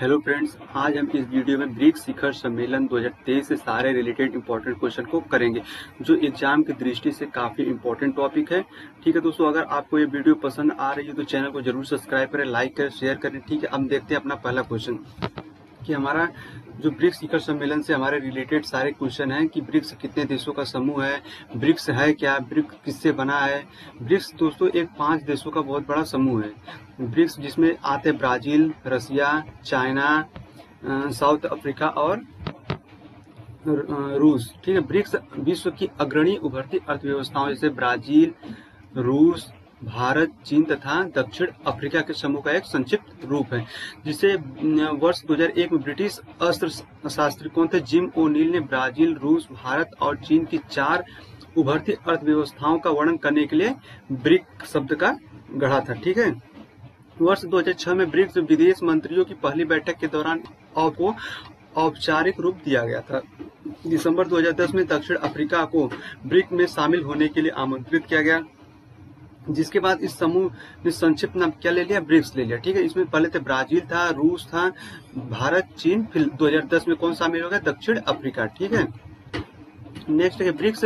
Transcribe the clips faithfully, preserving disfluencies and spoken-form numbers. Hello friends, आज हम इस वीडियो में ब्रिक्स शिखर सम्मेलन दो हज़ार तेईस से सारे रिलेटेड इंपॉर्टेंट क्वेश्चन को करेंगे जो एग्जाम की दृष्टि से काफी इंपॉर्टेंट टॉपिक है। ठीक है दोस्तों, अगर आपको ये वीडियो पसंद आ रही है तो चैनल को जरूर सब्सक्राइब करें, लाइक करें, शेयर करें। ठीक है, हम देखते हैं अपना पहला क्वेश्चन कि हमारा जो ब्रिक्स शिखर सम्मेलन से हमारे रिलेटेड सारे क्वेश्चन हैं कि ब्रिक्स कितने देशों का समूह है, ब्रिक्स है क्या, ब्रिक्स किससे बना है। ब्रिक्स दोस्तों एक पांच देशों का बहुत बड़ा समूह है ब्रिक्स, जिसमें आते Brazil, Russia, China, South Africa और रूस। ठीक है, ब्रिक्स विश्व की अग्रणी उभरती अर्थव्यवस्थाओं जैसे ब्राजील, रूस, भारत, चीन तथा दक्षिण अफ्रीका के समूह का एक संक्षिप्त रूप है, जिसे वर्ष दो हज़ार एक में ब्रिटिश अस्त्र शास्त्री कौन थे, जिम ओ'नील ने ब्राजील, रूस, भारत और चीन की चार उभरती अर्थव्यवस्थाओं का वर्णन करने के लिए ब्रिक शब्द का गढ़ा था। ठीक है, वर्ष दो हज़ार छह में ब्रिक्स विदेश मंत्रियों की पहली बैठक के दौरान आपको औपचारिक रूप दिया गया था। दिसंबर दो हज़ार दस में दक्षिण अफ्रीका को ब्रिक में शामिल होने के लिए आमंत्रित किया गया, जिसके बाद इस समूह ने संक्षिप्त नाम क्या ले लिया, ब्रिक्स ले लिया। ठीक है, इसमें पहले तो ब्राजील था, रूस था, भारत, चीन, फिर दो हज़ार दस में कौन शामिल हो गया, दक्षिण अफ्रीका। ठीक है, नेक्स्ट है ब्रिक्स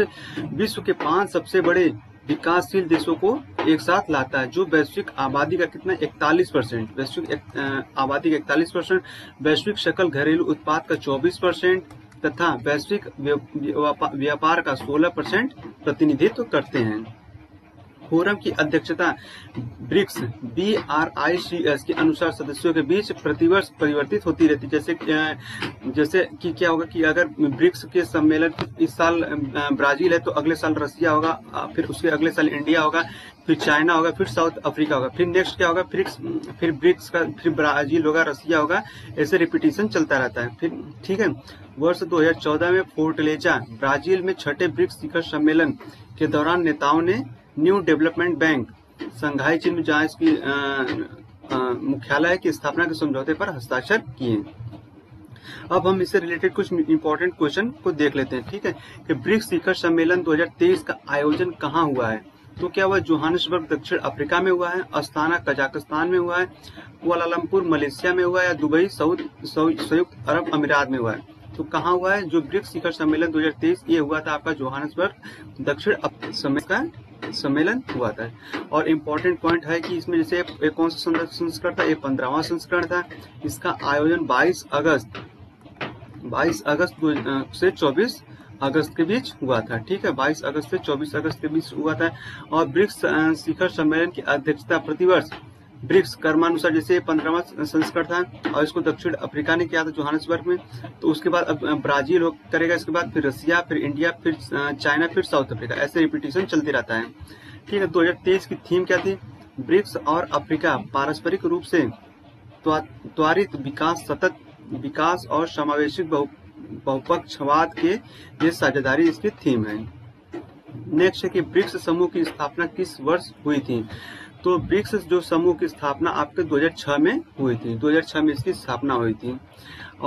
विश्व के पांच सबसे बड़े विकासशील देशों को एक साथ लाता है जो वैश्विक आबादी का कितना इकतालीस परसेंट, वैश्विक आबादी का इकतालीस परसेंट वैश्विक सकल घरेलू उत्पाद का चौबीस परसेंट तथा वैश्विक व्यापार का सोलह परसेंट प्रतिनिधित्व करते हैं। फोरम की अध्यक्षता BRICS B R I C S के अनुसार सदस्यों के बीच प्रतिवर्ष परिवर्तित होती रहती, जैसे जैसे कि क्या होगा कि अगर ब्रिक्स के सम्मेलन इस साल ब्राजील है तो अगले साल रसिया होगा, फिर उसके अगले साल इंडिया होगा, फिर चाइना होगा, फिर साउथ अफ्रीका होगा, फिर नेक्स्ट क्या होगा, ब्रिक्स, फिर ब्रिक्स का, फिर ब्राजील होगा, रसिया होगा, ऐसे रिपीटिशन चलता रहता है फिर। ठीक है, वर्ष दो हज़ार चौदह में फोर्टलेजा ब्राजील में छठे ब्रिक्स शिखर सम्मेलन के दौरान नेताओं ने न्यू डेवलपमेंट बैंक संघाई चीन में जहाँ इसकी मुख्यालय है की स्थापना के समझौते पर हस्ताक्षर किए। अब हम इससे रिलेटेड कुछ इम्पोर्टेंट क्वेश्चन को देख लेते हैं। ठीक है, कि ब्रिक्स शिखर सम्मेलन दो हज़ार तेईस का आयोजन कहाँ हुआ है, तो क्या हुआ, जोहान्सबर्ग दक्षिण अफ्रीका में हुआ है, अस्ताना कजाकिस्तान में हुआ है, कुआलालंपुर मलेशिया में हुआ है या दुबई संयुक्त अरब अमीरात में हुआ है। तो कहाँ हुआ है जो ब्रिक्स शिखर सम्मेलन दो हज़ार तेईस, ये हुआ था आपका जोहान्सबर्ग दक्षिण अफ्रीका सम्मेलन हुआ था। और इम्पोर्टेंट पॉइंट है कि इसमें जैसे कौन सा संस्करण था, ये पंद्रहवां संस्करण था। इसका आयोजन बाईस अगस्त बाईस अगस्त से चौबीस अगस्त के बीच हुआ था। ठीक है, बाईस अगस्त से चौबीस अगस्त के बीच हुआ था। और ब्रिक्स शिखर सम्मेलन की अध्यक्षता प्रतिवर्ष ब्रिक्स कर्मानुसार, जैसे पंद्रहवां संस्करण था और इसको दक्षिण अफ्रीका ने किया था जोहान्सबर्ग में, तो उसके बाद अब ब्राजील करेगा, इसके बाद फिर रसिया, फिर इंडिया, फिर चाइना, फिर साउथ अफ्रीका, ऐसे रिपीटिशन चलते रहता है। ठीक है, दो हज़ार तेईस की थीम क्या थी, ब्रिक्स और अफ्रीका पारस्परिक रूप से त्वरित विकास, सतत विकास और समावेशी बहुपक्षवाद के ये साझेदारी इसकी थीम है। नेक्स्ट है कि ब्रिक्स समूह की स्थापना किस वर्ष हुई थी, तो ब्रिक्स जो समूह की स्थापना आपके दो हज़ार छह में हुई थी, दो हज़ार छह में इसकी स्थापना हुई थी।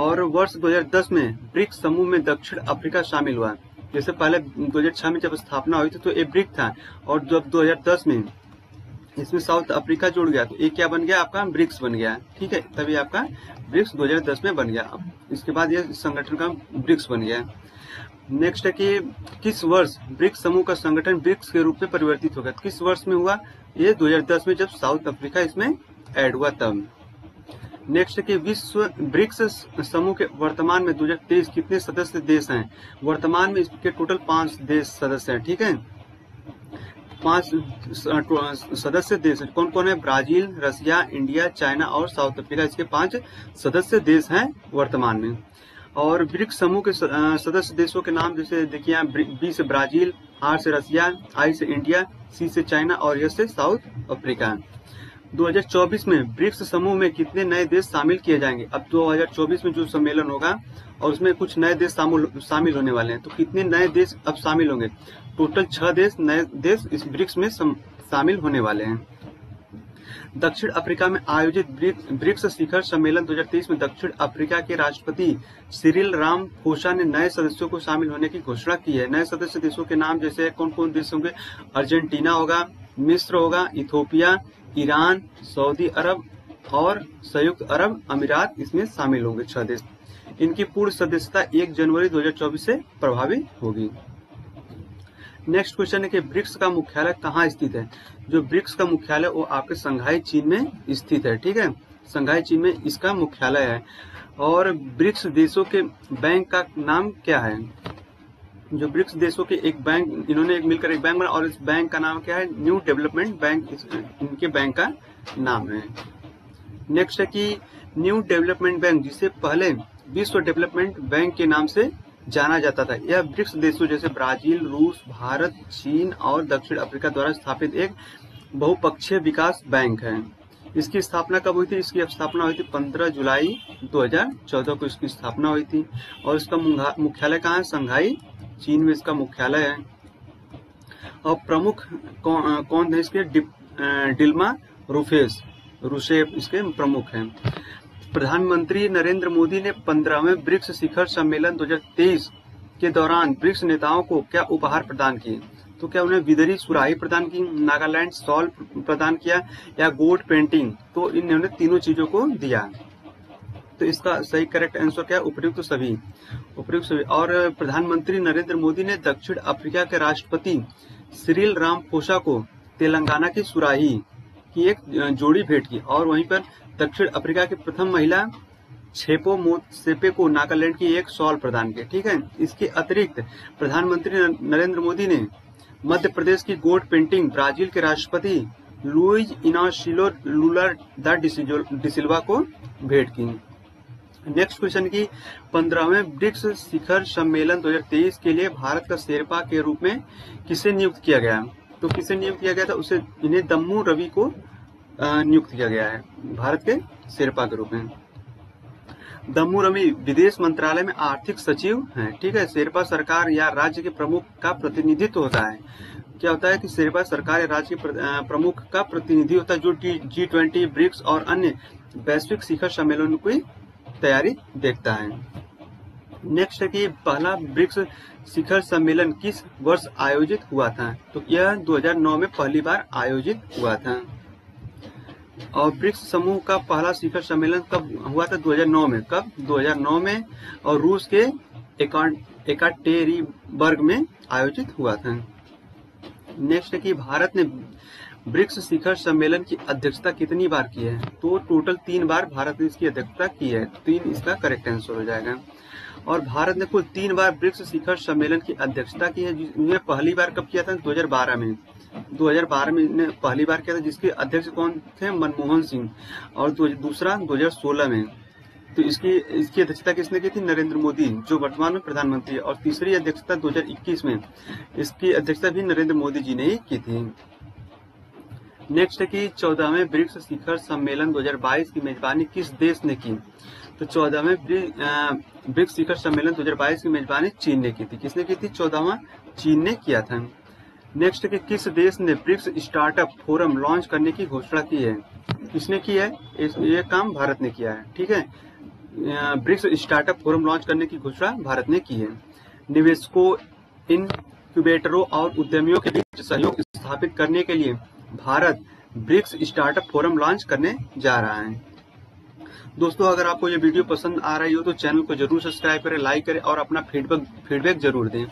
और वर्ष दो हज़ार दस में ब्रिक्स समूह में दक्षिण अफ्रीका शामिल हुआ, जैसे पहले दो हज़ार छह में जब स्थापना हुई थी तो ये ब्रिक था, और जब दो हज़ार दस में इसमें साउथ अफ्रीका जुड़ गया तो ये क्या बन गया, आपका ब्रिक्स बन गया। ठीक है, तभी आपका ब्रिक्स दो हज़ार दस में बन गया, इसके बाद यह संगठन का ब्रिक्स बन गया। नेक्स्ट है कि किस वर्ष ब्रिक्स समूह का संगठन ब्रिक्स के रूप में परिवर्तित हो गया, किस वर्ष में हुआ, ये दो हज़ार दस में जब साउथ अफ्रीका इसमें ऐड हुआ तब। नेक्स्ट है कि विश्व ब्रिक्स समूह के वर्तमान में दो हज़ार तेईस कितने सदस्य देश हैं, वर्तमान में इसके टोटल पांच देश सदस्य हैं। ठीक है, पांच सदस्य देश कौन कौन है, ब्राजील, रसिया, इंडिया, चाइना और साउथ अफ्रीका, इसके पांच सदस्य देश हैं वर्तमान में। और ब्रिक्स समूह के सदस्य देशों के नाम जैसे देखिए यहाँ, बी से ब्राजील, आर से रसिया, आई से इंडिया, सी से चाइना और एस से साउथ अफ्रीका। दो हज़ार चौबीस में ब्रिक्स समूह में कितने नए देश शामिल किए जाएंगे, अब दो हज़ार चौबीस में जो सम्मेलन होगा और उसमें कुछ नए देश शामिल होने वाले हैं, तो कितने नए देश अब शामिल होंगे, टोटल छह देश नए देश इस ब्रिक्स में शामिल होने वाले हैं। दक्षिण अफ्रीका में आयोजित ब्रिक्स शिखर सम्मेलन दो हज़ार तेईस में दक्षिण अफ्रीका के राष्ट्रपति सिरिल रामाफोसा ने नए सदस्यों को शामिल होने की घोषणा की है। नए सदस्य देशों के नाम जैसे कौन कौन देश होंगे, अर्जेंटीना होगा, मिस्र होगा, इथोपिया, ईरान, सऊदी अरब, और संयुक्त अरब अमीरात इसमें शामिल होंगे। छह देश, इनकी पूर्व सदस्यता एक जनवरी दो हजार चौबीस से प्रभावी होगी। नेक्स्ट क्वेश्चन है कि ब्रिक्स का मुख्यालय कहाँ स्थित है। जो ब्रिक्स का मुख्यालय वो आपके संघाई चीन में स्थित है, ठीक है, संघाई चीन में इसका मुख्यालय है। और ब्रिक्स देशों के बैंक का नाम क्या है। जो ब्रिक्स देशों के एक बैंक, इन्होंने एक मिलकर एक बैंक बना और इस बैंक का नाम क्या है, न्यू डेवलपमेंट बैंक, इनके बैंक का नाम है। नेक्स्ट है कि न्यू डेवलपमेंट बैंक जिसे पहले विश्व डेवलपमेंट बैंक के नाम से जाना जाता था, यह ब्रिक्स देशों जैसे ब्राजील, रूस, भारत, चीन और दक्षिण अफ्रीका द्वारा स्थापित एक बहुपक्षीय विकास बैंक है। इसकी स्थापना कब हुई थी। इसकी स्थापना हुई थी पंद्रह जुलाई दो हजार चौदह को इसकी स्थापना हुई थी और इसका मुख्यालय कहाँ है, संघाई चीन में इसका मुख्यालय है। और प्रमुख कौन, कौन है इसके, डि, डिल्मा रूसेफ रूसेफ इसके प्रमुख हैं। प्रधानमंत्री नरेंद्र मोदी ने पंद्रहवें ब्रिक्स शिखर सम्मेलन दो हजार तेईस के दौरान ब्रिक्स नेताओं को क्या उपहार प्रदान किए। तो क्या उन्हें विदरी सुराही प्रदान की, नागालैंड सॉल प्रदान किया या गोल्ड पेंटिंग। तो इन्होंने तीनों चीजों को दिया। तो इसका सही करेक्ट आंसर क्या है, उपयुक्त सभी, उपयुक्त सभी। और प्रधानमंत्री नरेंद्र मोदी ने दक्षिण अफ्रीका के राष्ट्रपति सिरिल रामफोसा को तेलंगाना की सुराही की एक जोड़ी भेंट की और वहीं पर दक्षिण अफ्रीका की प्रथम महिला छेपो मो सेपे को नागालैंड की एक शॉल प्रदान की, ठीक है। इसके अतिरिक्त प्रधानमंत्री नरेंद्र मोदी ने मध्य प्रदेश की गोल्ड पेंटिंग ब्राजील के राष्ट्रपति लुइज इनासियो लूला दा डिसिल्वा को भेंट की। नेक्स्ट क्वेश्चन की पंद्रहवें ब्रिक्स शिखर सम्मेलन दो हजार तेईस के लिए भारत का शेरपा के रूप में किसे नियुक्त किया गया। तो किसे नियुक्त किया गया था, उसे इन्हें दम्मू रवि को नियुक्त किया गया है भारत के शेरपा के रूप में। दम्मू रवि विदेश मंत्रालय में आर्थिक सचिव हैं, ठीक है। शेरपा सरकार या राज्य के प्रमुख का प्रतिनिधित्व होता है। क्या होता है कि शेरपा सरकार या राज्य के प्रमुख का प्रतिनिधि होता है जो जी ट्वेंटी ब्रिक्स और अन्य वैश्विक शिखर सम्मेलन की तैयारी देखता है। नेक्स्ट है कि पहला ब्रिक्स शिखर सम्मेलन किस वर्ष आयोजित हुआ था। तो यह दो हजार नौ में पहली बार आयोजित हुआ था। और ब्रिक्स समूह का पहला शिखर सम्मेलन कब हुआ था, दो हजार नौ में, कब, दो हजार नौ में, और रूस के एकाटेरिनबर्ग में आयोजित हुआ था। नेक्स्ट है कि भारत ने ब्रिक्स शिखर सम्मेलन की अध्यक्षता कितनी बार की है। तो टोटल तीन बार भारत ने इसकी अध्यक्षता की है, तीन इसका करेक्ट आंसर हो जाएगा। और भारत ने कुल तीन बार ब्रिक्स शिखर सम्मेलन की अध्यक्षता की है, जिसने पहली बार कब किया था, दो हजार बारह में, दो हजार बारह में ने पहली बार किया था, जिसके अध्यक्ष कौन थे, मनमोहन सिंह, और दूसरा दो हजार सोलह में। तो इसकी इसकी अध्यक्षता किसने की थी, नरेंद्र मोदी जो वर्तमान में प्रधानमंत्री है, और तीसरी अध्यक्षता दो हजार इक्कीस में, इसकी अध्यक्षता भी नरेंद्र मोदी जी ने ही की थी। नेक्स्ट है कि चौदहवें ब्रिक्स शिखर सम्मेलन दो हजार बाईस की मेजबानी किस देश ने की। तो चौदहवें ब्रिक्स शिखर सम्मेलन दो हजार बाईस की मेजबानी चीन ने की थी। किसने की थी, चौदहवां चीन ने किया था। नेक्स्ट है कि किस देश ने ब्रिक्स स्टार्टअप फोरम लॉन्च करने की घोषणा की है। किसने की है, ये काम भारत ने किया है, ठीक है। ब्रिक्स स्टार्टअप फोरम लॉन्च करने की घोषणा भारत ने की है। निवेशकों, इनक्यूबेटरों और उद्यमियों के बीच सहयोग स्थापित करने के लिए Bharat BRICS startup forum launch करने जा रहा है। दोस्तों, अगर आपको ये वीडियो पसंद आ रही हो तो चैनल को जरूर सब्सक्राइब करें, लाइक करें और अपना फीडबैक फीडबैक जरूर दें,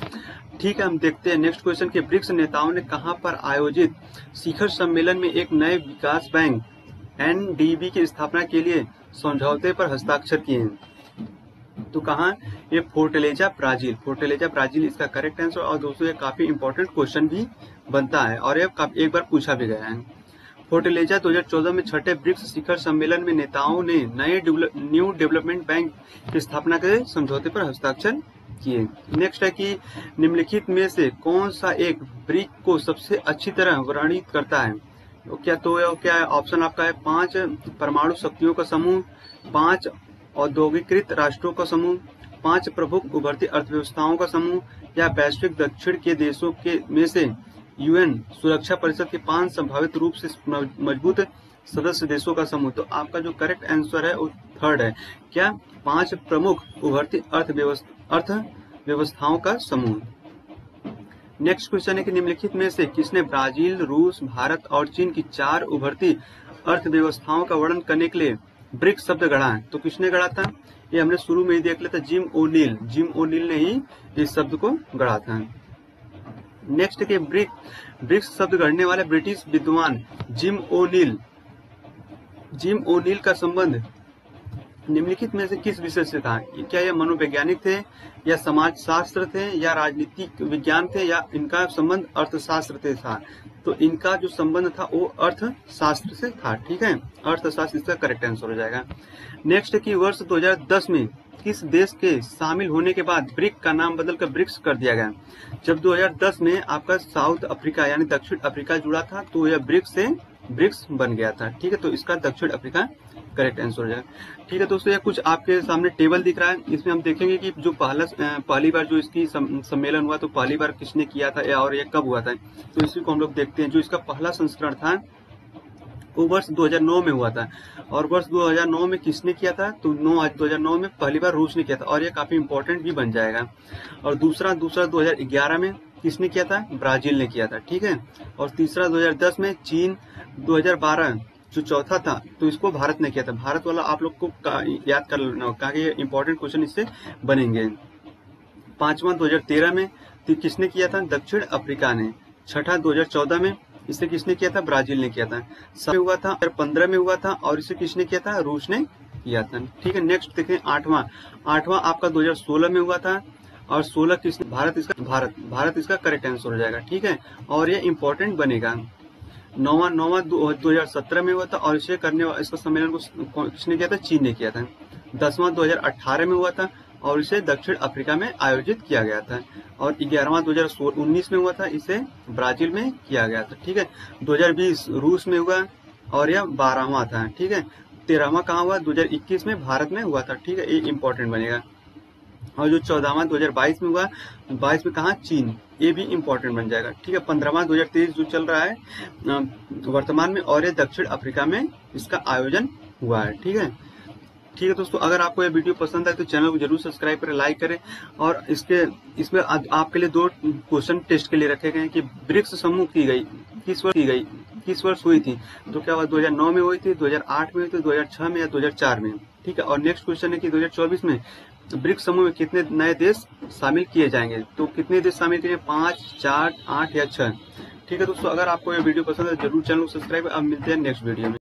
ठीक है। हम देखते हैं नेक्स्ट क्वेश्चन के ब्रिक्स नेताओं ने कहां पर आयोजित शिखर सम्मेलन में एक नए विकास बैंक एनडीबी की स्थापना के लिए समझौते पर हस्ताक्षर किए। तो कहां, ये फोर्टलेजा ब्राजील, फोर्टलेजा ब्राजील इसका करेक्ट आंसर। और दोस्तों, ये काफी इंपॉर्टेंट क्वेश्चन भी बनता है और ये एक बार पूछा भी गया है। फोर्टलेजा दो हजार चौदह में छठे ब्रिक्स शिखर सम्मेलन में नेताओं ने नए न्यू डेवलपमेंट बैंक की स्थापना के समझौते पर हस्ताक्षर किए। नेक्स्ट है कि निम्नलिखित में से कौन सा एक ब्रिक को सबसे अच्छी तरह वर्णित करता है। क्या, तो क्या है ऑप्शन आपका है, पांच परमाणु शक्तियों का समूह, पांच औद्योगिकृत राष्ट्रों का समूह, पांच प्रमुख उभरती अर्थव्यवस्थाओं का समूह, या वैश्विक दक्षिण के देशों के में से यूएन सुरक्षा परिषद के पांच संभावित रूप से मजबूत सदस्य देशों का समूह। तो आपका जो करेक्ट आंसर है वो थर्ड है, क्या, पांच प्रमुख उभरती अर्थव्यवस्थाओं का समूह। नेक्स्ट क्वेश्चन है कि निम्नलिखित में से किसने ब्राजील, रूस, भारत और चीन की चार उभरती अर्थव्यवस्थाओं का वर्णन करने के लिए ब्रिक्स शब्द गढ़ा है। तो किसने गढ़ा था? ये हमने शुरू में ही देख लिया था, जिम ओ'नील। जिम ओ'नील ने ही इस शब्द को गढ़ा था। नेक्स्ट के ब्रिक्स ब्रिक्स शब्द गढ़ने वाले ब्रिटिश विद्वान जिम ओ'नील। जिम ओ'नील का संबंध निम्नलिखित में से किस विषय से था? क्या यह मनोवैज्ञानिक थे, या समाजशास्त्र थे, या राजनीतिक विज्ञान थे, या इनका संबंध अर्थशास्त्र से था? तो इनका जो संबंध था वो अर्थशास्त्र से था। ठीक है, अर्थशास्त्र इसका करेक्ट आंसर हो जाएगा। नेक्स्ट की वर्ष दो हज़ार दस में किस देश के शामिल होने के बाद ब्रिक का नाम बदलकर ब्रिक्स कर दिया गया? जब दो हज़ार दस में आपका साउथ अफ्रीका यानी दक्षिण अफ्रीका जुड़ा था तो यह ब्रिक्स से ब्रिक्स बन गया था। ठीक है, तो इसका दक्षिण अफ्रीका करेक्ट आंसर हो जाएगा। ठीक है दोस्तों, यह कुछ आपके सामने टेबल दिख रहा है, इसमें हम देखेंगे कि जो पहला पहली बार जो इसकी सम, सम्मेलन हुआ तो पहली बार किसने किया था या और यह कब हुआ था। तो इसी को हम लोग देखते हैं। जो इसका पहला संस्करण था वो वर्ष दो हज़ार नौ में हुआ था, और वर्ष दो हज़ार नौ में किसने किया था? तो दो हज़ार नौ में पहली बार रूस ने किया था, और यह काफी इंपॉर्टेंट भी बन जाएगा। और दूसरा दूसरा दो हज़ार ग्यारह में किसने किया था? ब्राजील ने किया था। ठीक है, और तीसरा दो हज़ार दस में चीन, दो हज़ार बारह जो चौथा था तो इसको भारत ने किया था। भारत वाला आप लोग को याद कर लेना होगा, ये इंपॉर्टेंट क्वेश्चन इससे बनेंगे। पांचवा दो हज़ार तेरह में तो किसने किया था? दक्षिण अफ्रीका ने। छठा दो हज़ार चौदह में इसे किसने किया था? ब्राजील ने किया था। सातवां हुआ था दो हज़ार पंद्रह में हुआ था, और इसे किसने किया था? रूस ने किया था। ठीक है, नेक्स्ट देखें आठवां। आठवां आपका दो हज़ार सोलह में हुआ था, और सोलह किसने? भारत इसका भारत भारत इसका करेक्ट आंसर हो जाएगा। ठीक है, और यह इंपॉर्टेंट बनेगा। नौवा नौवा दो हज़ार सत्रह में हुआ था, और इसे करने इसका सम्मेलन को किसने किया था? चीन ने किया था। दसवां दो हज़ार अठारह में हुआ था, और इसे दक्षिण अफ्रीका में आयोजित किया गया था। और ग्यारहवां दो हज़ार उन्नीस में हुआ था, इसे ब्राजील में किया गया था। ठीक है, दो हज़ार बीस रूस में हुआ, और यह बारहवां था। ठीक है, तेरहवां कहाँ हुआ? दो हज़ार इक्कीस में भारत में हुआ था। ठीक है, ये इम्पोर्टेंट बनेगा। और जो चौदहवां दो हज़ार बाईस में हुआ, बाईस में कहा? चीन, ये भी इम्पोर्टेंट बन जाएगा। ठीक है, पंद्रहवां दो हज़ार तेईस जो चल रहा है वर्तमान में, और ये दक्षिण अफ्रीका में इसका आयोजन हुआ है। ठीक है ठीक है दोस्तों, अगर आपको यह वीडियो पसंद आए तो चैनल को जरूर सब्सक्राइब करें, लाइक करें। और इसके इसमें आ, आपके लिए दो क्वेश्चन टेस्ट के लिए रखे गए हैं कि ब्रिक्स समूह की गई किस वर्ष की गई किस वर्ष हुई थी? तो क्या हुआ? दो हज़ार नौ में हुई थी, दो हज़ार आठ में हुई थी, दो हज़ार छह में, या दो हज़ार चार में। ठीक है, और नेक्स्ट क्वेश्चन है कि दो हज़ार चौबीस में ब्रिक्स समूह में कितने नए देश शामिल किए जाएंगे? तो कितने देश शामिल किए? पाँच, चार, आठ या छह। ठीक है दोस्तों, अगर आपको यह वीडियो पसंद है जरूर चैनल को सब्सक्राइब। अब मिलते हैं नेक्स्ट वीडियो में।